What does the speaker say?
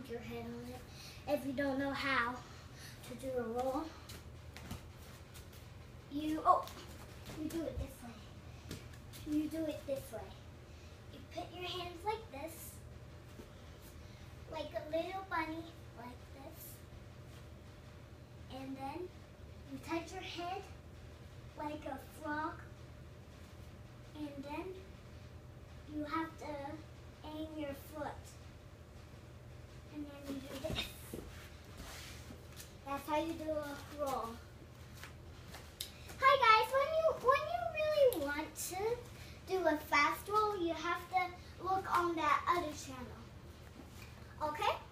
bump your head on it. If you don't know how to do a roll, you do it this way. You do it this way. You put your hands like this, like a little bunny, like this. And then you touch your head like a frog. And then you have to aim your foot. And then you do this. That's how you do a roll. Hi guys, when you really want to do a fast roll, you have to look on that other channel. Okay?